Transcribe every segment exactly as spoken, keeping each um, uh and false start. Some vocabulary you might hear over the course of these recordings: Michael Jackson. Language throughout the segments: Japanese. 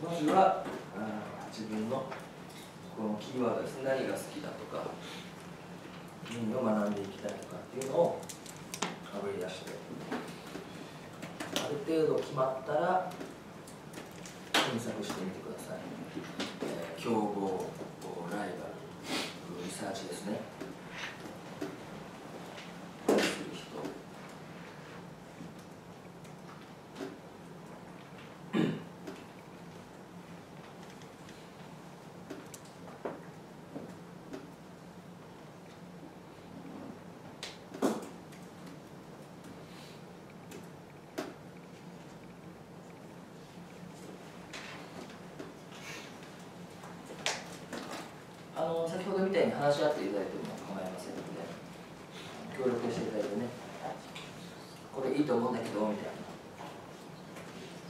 その人が自分のこのキーワードですね、何が好きだとか何を学んでいきたいとかっていうのをあぶり出して、ある程度決まったら検索してみてください。えー、競合、ライバル、リサーチですね。先ほどみたいに話し合っていただいても構いませんので、協力していただいてね、これいいと思うんだけどみたい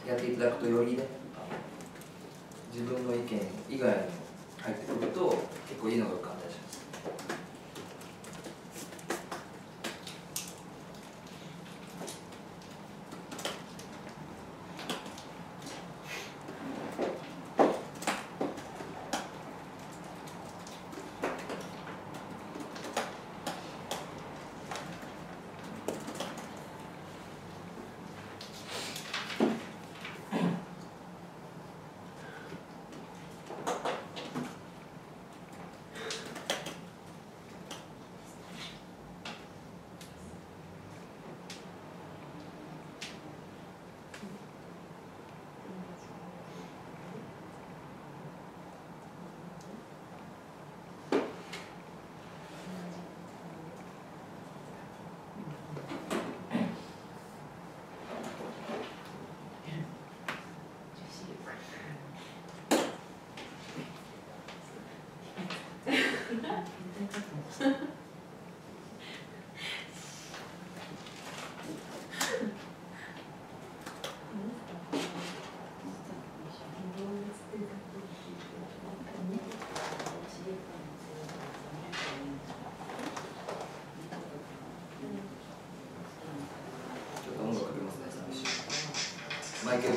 なやっていただくと、よりね自分の意見以外にも入ってくると結構いいのが浮かんだりします。Michael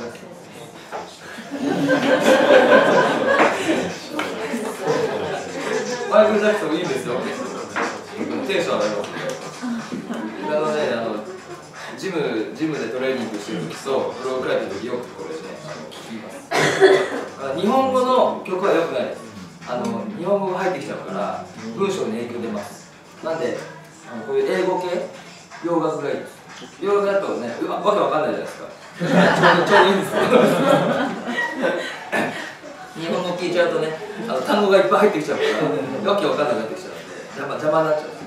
Jacksonいいですよ。テンション上がりますね。なので、あのジムジムでトレーニングしてる時とフロークライブの時よくこれね聴きます。日本語の曲は良くないです。あの日本語が入ってきちゃうから文章に影響出ます。なんであのこういう英語系洋楽がいいです。洋楽だとね、うわ、わけわかんないじゃないですか。ちょうどいいんですよ。日本語聞いちゃうとね、あの単語がいっぱい入ってきちゃうから、わけわかんなくなってきちゃうんで、邪魔、邪魔になっちゃうんですね。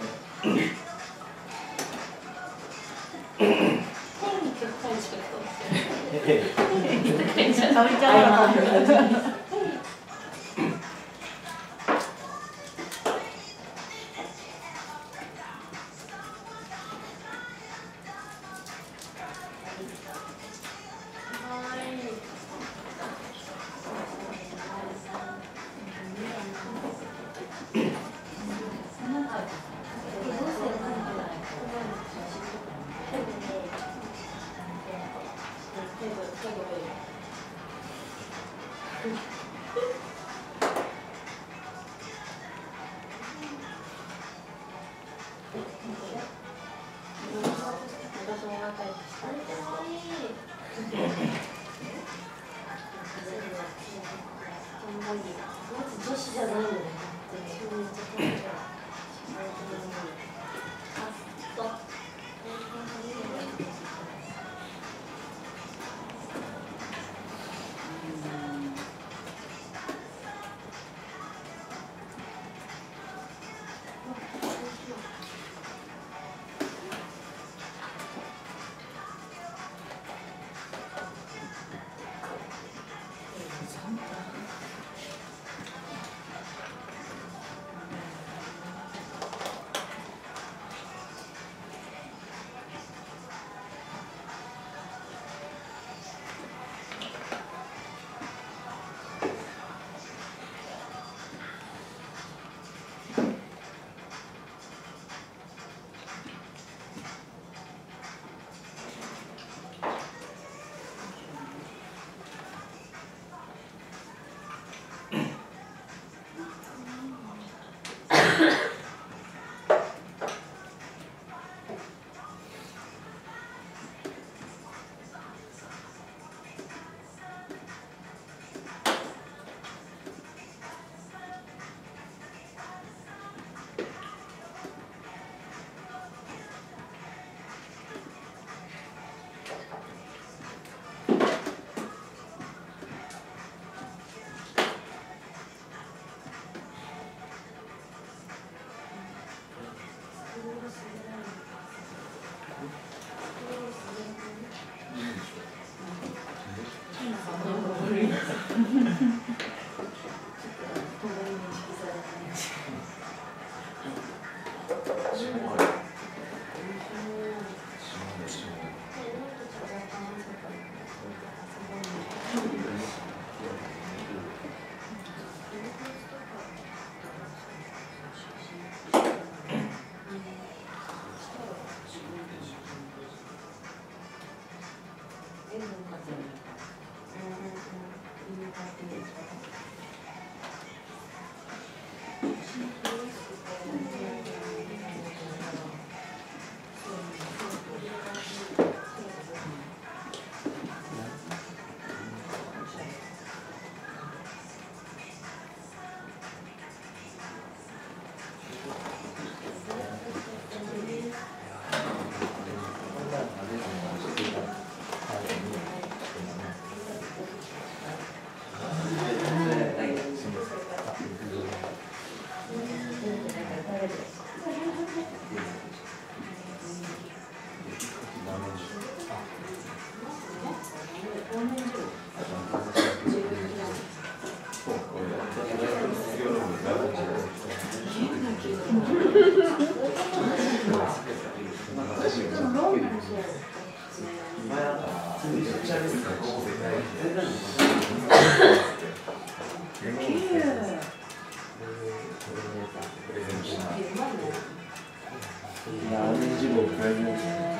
일치로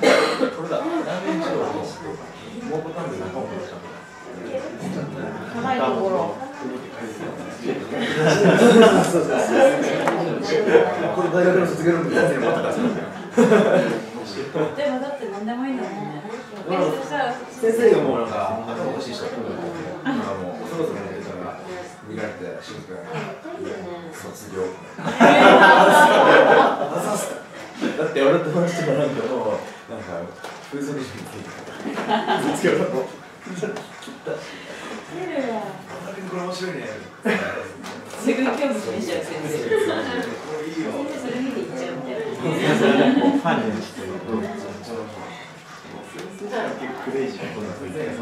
결국 그러다 다른 일치로 무엇보다도 나가고 가만히 보러これ大学の卒業の時全部私なんだよ。でもだって何でもいいんだもんね。先生がもうなんか頭欲しい人とかもうそろそろね、見られて静かに卒業。だって俺と話してもなんかもうなんか風俗師みたいな卒業だもん。これ面白いね。すぐ興味示しちゃう先生。それ見ていっちゃうみたいな。ファンにしてる。そしたら結構クレイジーなことが増えてる。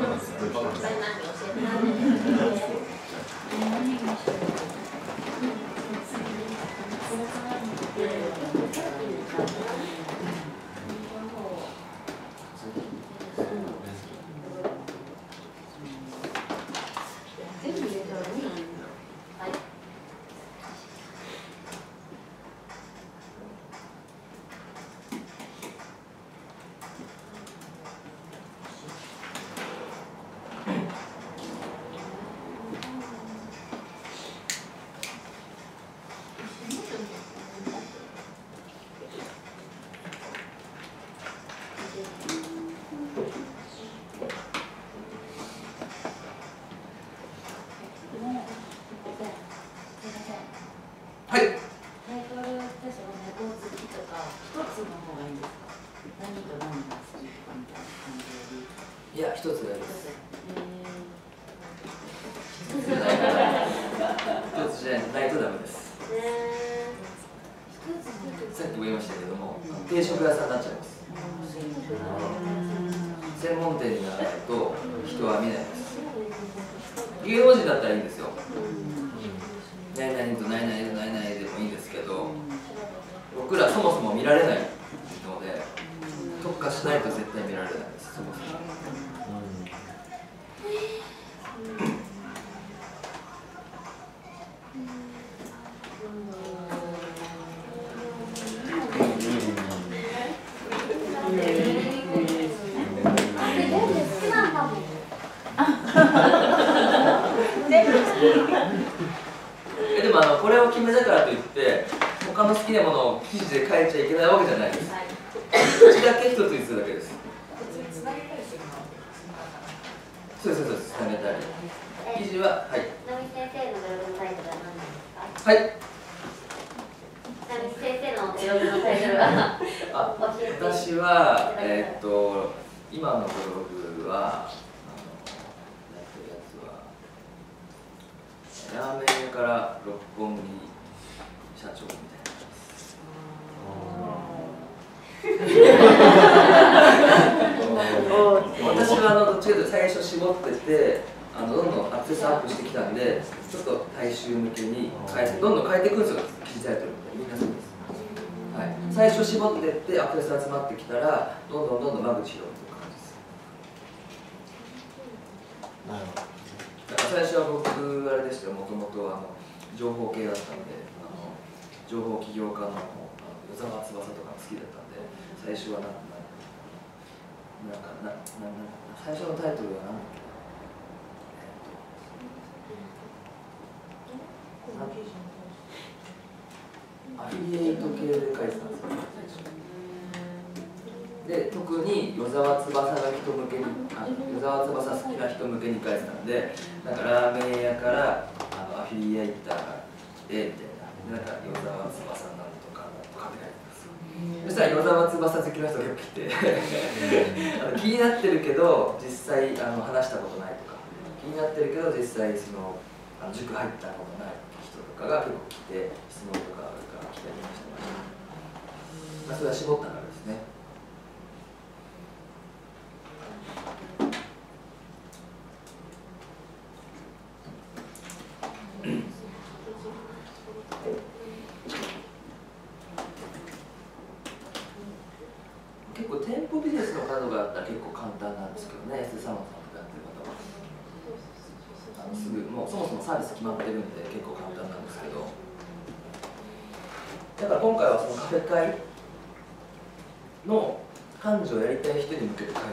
の感情をやりたい人に向けて書き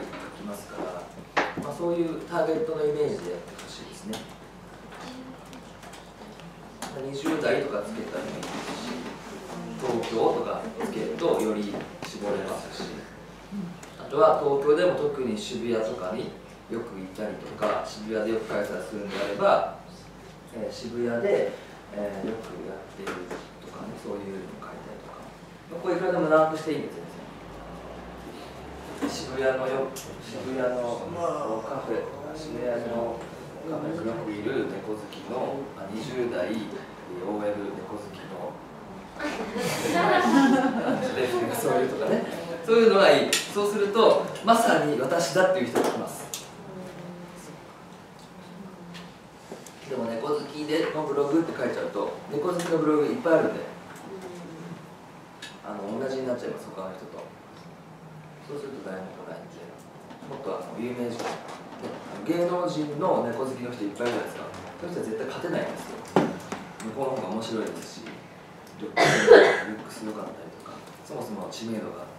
ますから、まあ、そういうターゲットのイメージでやってほしいですね。にじゅう代とかつけたらいいですし、東京とかつけるとより絞れますし、あとは東京でも特に渋谷とかによく行ったりとか、渋谷でよく開催するんであれば、えー、渋谷で、えー、よくやっているとかね、そういうのを書いたりとか、これいくらでも長くしていいんですよ。渋谷のよ渋谷のカフェとか渋谷のカフェによくいる猫好きのにじゅう代 オーエル 猫好きのそういうとかね、そういうのがいい。そうするとまさに私だっていう人が来ます。でも猫好きでのブログって書いちゃうと猫好きのブログいっぱいあるんで、あの同じになっちゃいます、他の人と。そうすると誰も来ないんで、もっとあの有名人、芸能人の猫好きの人いっぱいいるじゃないですか。そういう人は絶対勝てないんですよ。向こうの方が面白いですし、ルックス良かったりとか、そもそも知名度があ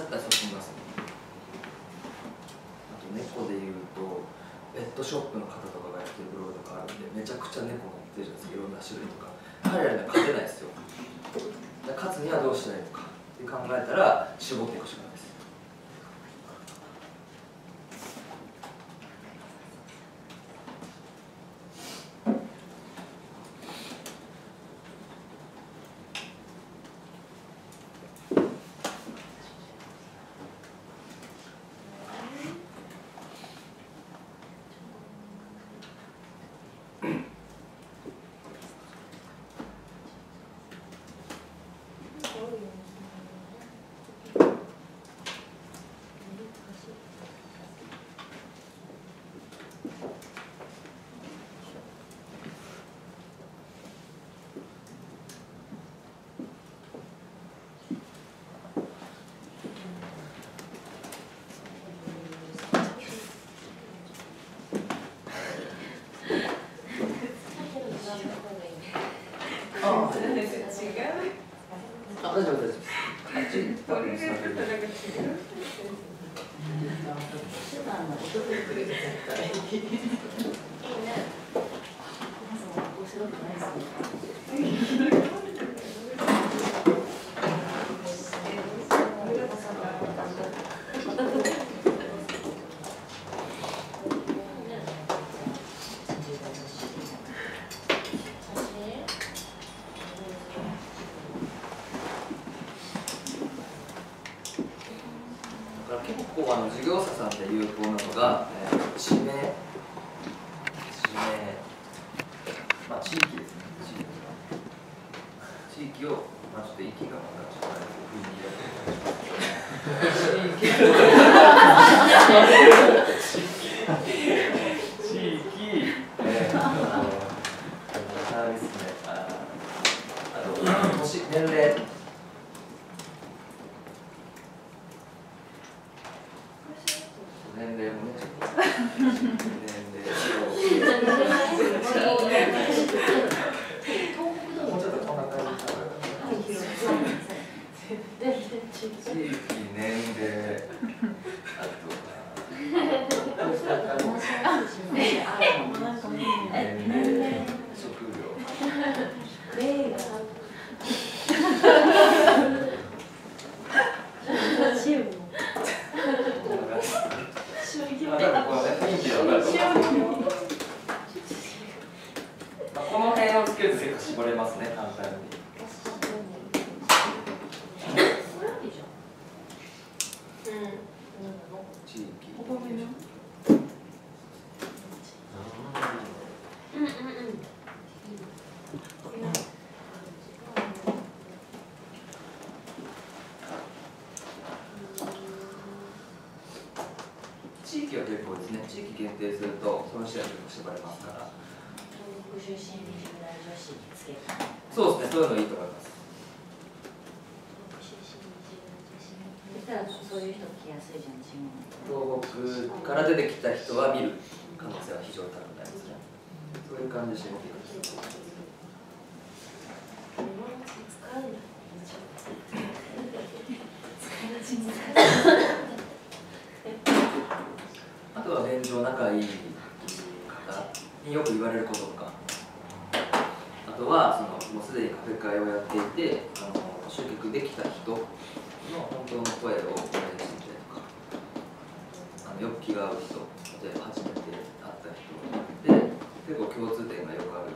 ったりするので、だったらそうしますね。あと猫でいうと、ペットショップの方とかがやってるブログとかあるんで、めちゃくちゃ猫が売ってるじゃないですか、いろんな種類とか。彼らには勝てないですよ。だから勝つにはどうしたらいいのか。考えたら絞っていくしかないです。事業者さんで有効なのが、えー、地名、地名、まあ、地域ですね、地域、地域を、まあ、ちょっと息がまだちょっとないというふうに言われてます。地域、えー、あの、あれですね、あの、年、年齢。あとは現状仲いい方によく言われることとか、あとはそのもうすでにカフェ会をやっていてあの集客できた人の本当の声を応援してみたりとか、あのよく気が合う人、例えば初めて会った人で結構共通点がよくある。